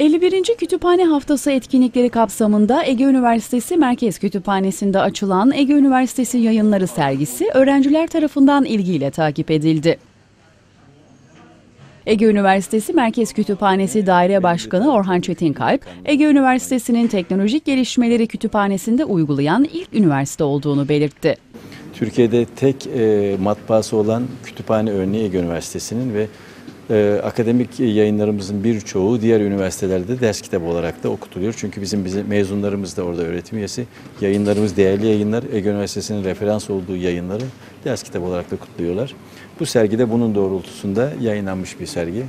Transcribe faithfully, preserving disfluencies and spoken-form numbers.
elli birinci Kütüphane Haftası etkinlikleri kapsamında Ege Üniversitesi Merkez Kütüphanesi'nde açılan Ege Üniversitesi Yayınları sergisi öğrenciler tarafından ilgiyle takip edildi. Ege Üniversitesi Merkez Kütüphanesi Daire Başkanı Orhan Çetinkalp, Ege Üniversitesi'nin teknolojik gelişmeleri kütüphanesinde uygulayan ilk üniversite olduğunu belirtti. Türkiye'de tek e, matbaası olan kütüphane örneği Ege Üniversitesi'nin ve e, akademik yayınlarımızın birçoğu diğer üniversitelerde ders kitabı olarak da okutuluyor. Çünkü bizim, bizim mezunlarımız da orada öğretim üyesi. Yayınlarımız değerli yayınlar, Ege Üniversitesi'nin referans olduğu yayınları ders kitabı olarak da kutluyorlar. Bu sergide bunun doğrultusunda yayınlanmış bir sergi.